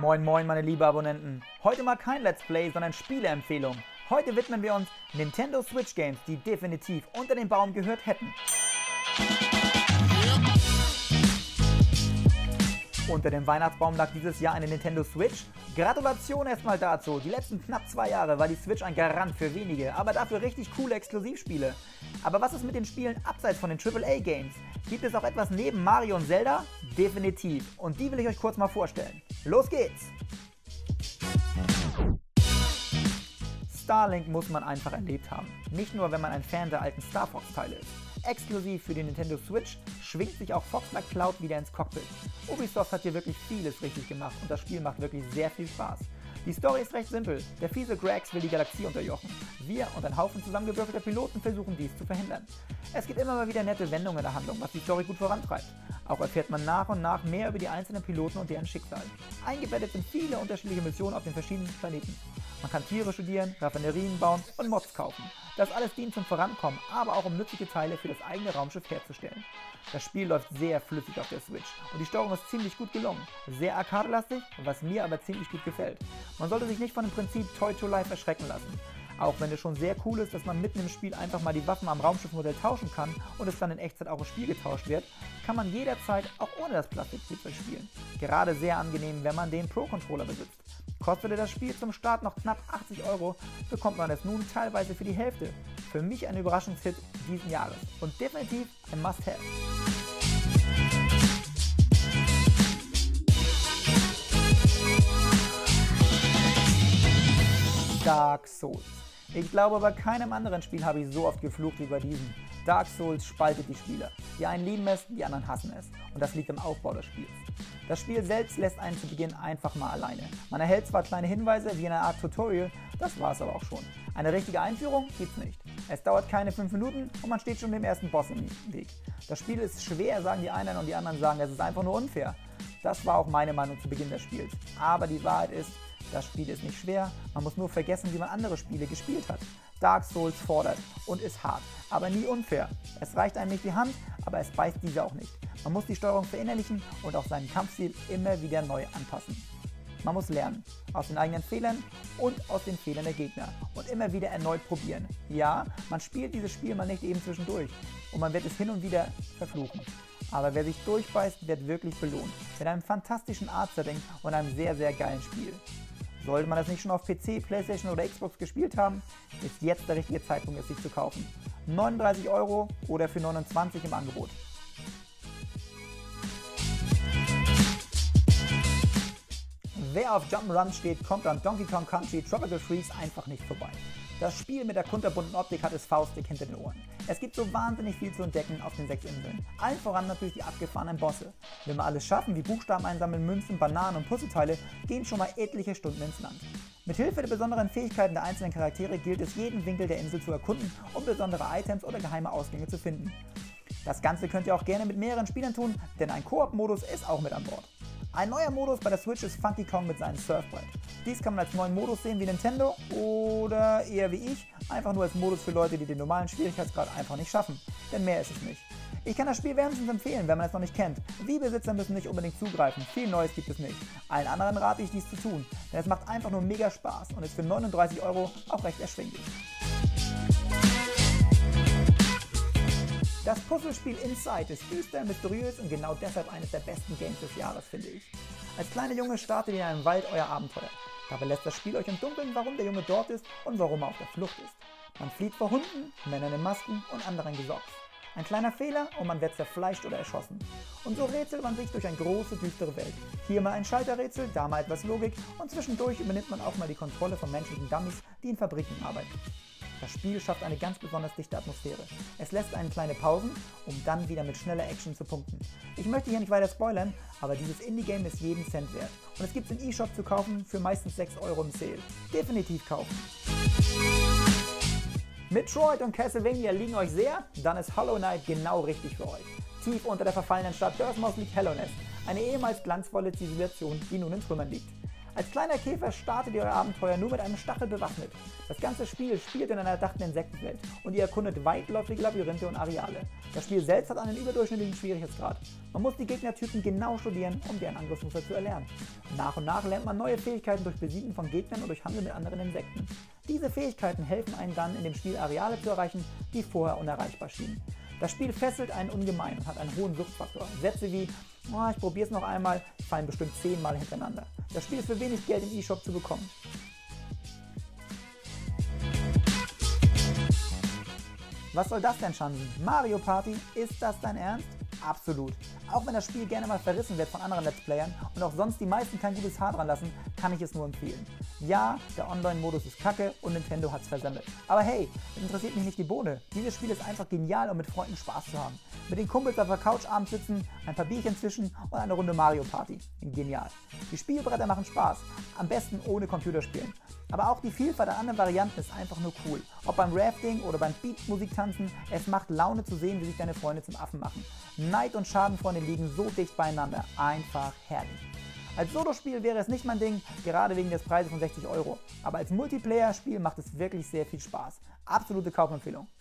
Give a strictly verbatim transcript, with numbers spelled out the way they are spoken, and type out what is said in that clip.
Moin moin meine lieben Abonnenten, heute mal kein Let's Play, sondern Spieleempfehlung. Heute widmen wir uns Nintendo Switch Games, die definitiv unter den Baum gehört hätten. Unter dem Weihnachtsbaum lag dieses Jahr eine Nintendo Switch. Gratulation erstmal dazu, die letzten knapp zwei Jahre war die Switch ein Garant für wenige, aber dafür richtig coole Exklusivspiele. Aber was ist mit den Spielen abseits von den Triple A Games? Gibt es auch etwas neben Mario und Zelda? Definitiv. Und die will ich euch kurz mal vorstellen. Los geht's! Starlink muss man einfach erlebt haben. Nicht nur, wenn man ein Fan der alten Star Fox-Teile ist. Exklusiv für die Nintendo Switch schwingt sich auch Fox McCloud wieder ins Cockpit. Ubisoft hat hier wirklich vieles richtig gemacht und das Spiel macht wirklich sehr viel Spaß. Die Story ist recht simpel. Der fiese Grex will die Galaxie unterjochen. Wir und ein Haufen zusammengewürfelter Piloten versuchen dies zu verhindern. Es gibt immer mal wieder nette Wendungen in der Handlung, was die Story gut vorantreibt. Auch erfährt man nach und nach mehr über die einzelnen Piloten und deren Schicksal. Eingebettet sind viele unterschiedliche Missionen auf den verschiedenen Planeten. Man kann Tiere studieren, Raffinerien bauen und Mods kaufen. Das alles dient zum Vorankommen, aber auch um nützliche Teile für das eigene Raumschiff herzustellen. Das Spiel läuft sehr flüssig auf der Switch und die Steuerung ist ziemlich gut gelungen. Sehr arcadelastig, was mir aber ziemlich gut gefällt. Man sollte sich nicht von dem Prinzip Toy to Life erschrecken lassen. Auch wenn es schon sehr cool ist, dass man mitten im Spiel einfach mal die Waffen am Raumschiffmodell tauschen kann und es dann in Echtzeit auch im Spiel getauscht wird, kann man jederzeit auch ohne das Plastikspielzeug spielen. Gerade sehr angenehm, wenn man den Pro-Controller besitzt. Kostete das Spiel zum Start noch knapp achtzig Euro, bekommt man es nun teilweise für die Hälfte. Für mich ein Überraschungshit diesen Jahres und definitiv ein Must-Have. Dark Souls. Ich glaube, bei keinem anderen Spiel habe ich so oft geflucht wie bei diesem. Dark Souls spaltet die Spieler. Die einen lieben es, die anderen hassen es. Und das liegt am Aufbau des Spiels. Das Spiel selbst lässt einen zu Beginn einfach mal alleine. Man erhält zwar kleine Hinweise wie in einer Art Tutorial, das war es aber auch schon. Eine richtige Einführung gibt's nicht. Es dauert keine fünf Minuten und man steht schon dem ersten Boss im Weg. Das Spiel ist schwer, sagen die einen und die anderen sagen, es ist einfach nur unfair. Das war auch meine Meinung zu Beginn des Spiels. Aber die Wahrheit ist, das Spiel ist nicht schwer, man muss nur vergessen, wie man andere Spiele gespielt hat. Dark Souls fordert und ist hart, aber nie unfair. Es reicht einem nicht die Hand, aber es beißt diese auch nicht. Man muss die Steuerung verinnerlichen und auch seinen Kampfstil immer wieder neu anpassen. Man muss lernen, aus den eigenen Fehlern und aus den Fehlern der Gegner und immer wieder erneut probieren. Ja, man spielt dieses Spiel mal nicht eben zwischendurch und man wird es hin und wieder verfluchen. Aber wer sich durchbeißt, wird wirklich belohnt. Mit einem fantastischen Art-Setting und einem sehr, sehr geilen Spiel. Sollte man das nicht schon auf P C, Playstation oder Xbox gespielt haben, ist jetzt der richtige Zeitpunkt, es sich zu kaufen. neununddreißig Euro oder für neunundzwanzig im Angebot. Wer auf Jump'n'Runs steht, kommt an Donkey Kong Country Tropical Freeze einfach nicht vorbei. Das Spiel mit der kunterbunten Optik hat es faustdick hinter den Ohren. Es gibt so wahnsinnig viel zu entdecken auf den sechs Inseln. Allen voran natürlich die abgefahrenen Bosse. Wenn wir alles schaffen, wie Buchstaben einsammeln, Münzen, Bananen und Puzzleteile, gehen schon mal etliche Stunden ins Land. Mit Hilfe der besonderen Fähigkeiten der einzelnen Charaktere gilt es, jeden Winkel der Insel zu erkunden, um besondere Items oder geheime Ausgänge zu finden. Das Ganze könnt ihr auch gerne mit mehreren Spielern tun, denn ein Koop-Modus ist auch mit an Bord. Ein neuer Modus bei der Switch ist Funky Kong mit seinem Surfbrett. Dies kann man als neuen Modus sehen wie Nintendo oder eher wie ich, einfach nur als Modus für Leute, die den normalen Schwierigkeitsgrad einfach nicht schaffen. Denn mehr ist es nicht. Ich kann das Spiel wärmstens empfehlen, wenn man es noch nicht kennt. Wii-Besitzer müssen nicht unbedingt zugreifen, viel Neues gibt es nicht. Allen anderen rate ich dies zu tun, denn es macht einfach nur mega Spaß und ist für neununddreißig Euro auch recht erschwinglich. Das Puzzlespiel Inside ist düster, mysteriös und genau deshalb eines der besten Games des Jahres, finde ich. Als kleiner Junge startet ihr in einem Wald euer Abenteuer. Dabei lässt das Spiel euch im Dunkeln, warum der Junge dort ist und warum er auf der Flucht ist. Man flieht vor Hunden, Männern in Masken und anderen Gesocks. Ein kleiner Fehler und man wird zerfleischt oder erschossen. Und so rätselt man sich durch eine große, düstere Welt. Hier mal ein Schalterrätsel, da mal etwas Logik und zwischendurch übernimmt man auch mal die Kontrolle von menschlichen Dummies, die in Fabriken arbeiten. Das Spiel schafft eine ganz besonders dichte Atmosphäre. Es lässt einen kleine Pausen, um dann wieder mit schneller Action zu punkten. Ich möchte hier nicht weiter spoilern, aber dieses Indie-Game ist jeden Cent wert. Und es gibt es im eShop zu kaufen für meistens sechs Euro im Sale. Definitiv kaufen! Metroid und Castlevania liegen euch sehr? Dann ist Hollow Knight genau richtig für euch. Tief unter der verfallenen Stadt Dirtmouth liegt Hallownest, eine ehemals glanzvolle Zivilisation, die nun in Trümmern liegt. Als kleiner Käfer startet ihr euer Abenteuer nur mit einem Stachel bewaffnet. Das ganze Spiel spielt in einer erdachten Insektenwelt und ihr erkundet weitläufige Labyrinthe und Areale. Das Spiel selbst hat einen überdurchschnittlichen Schwierigkeitsgrad. Man muss die Gegnertypen genau studieren, um deren Angriffsmuster zu erlernen. Nach und nach lernt man neue Fähigkeiten durch Besiegen von Gegnern und durch Handel mit anderen Insekten. Diese Fähigkeiten helfen einem dann, in dem Spiel Areale zu erreichen, die vorher unerreichbar schienen. Das Spiel fesselt einen ungemein und hat einen hohen Suchtfaktor. Sätze wie "Oh, ich probier's noch einmal" fallen bestimmt zehnmal hintereinander. Das Spiel ist für wenig Geld im eShop zu bekommen. Was soll das denn, Schanden? Mario Party? Ist das dein Ernst? Absolut. Auch wenn das Spiel gerne mal verrissen wird von anderen Let's Playern und auch sonst die meisten kein gutes Haar dran lassen, kann ich es nur empfehlen. Ja, der Online-Modus ist kacke und Nintendo hat's versemmelt. Aber hey, interessiert mich nicht die Bohne. Dieses Spiel ist einfach genial, um mit Freunden Spaß zu haben. Mit den Kumpels auf der Couch abends sitzen, ein paar Bierchen zwischen und eine Runde Mario Party. Genial. Die Spielbretter machen Spaß. Am besten ohne Computerspielen. Aber auch die Vielfalt an anderen Varianten ist einfach nur cool. Ob beim Rafting oder beim Beatmusik-Tanzen, es macht Laune zu sehen, wie sich deine Freunde zum Affen machen. Neid und Schadenfreunde liegen so dicht beieinander. Einfach herrlich. Als Solospiel wäre es nicht mein Ding, gerade wegen des Preises von sechzig Euro. Aber als Multiplayer-Spiel macht es wirklich sehr viel Spaß. Absolute Kaufempfehlung.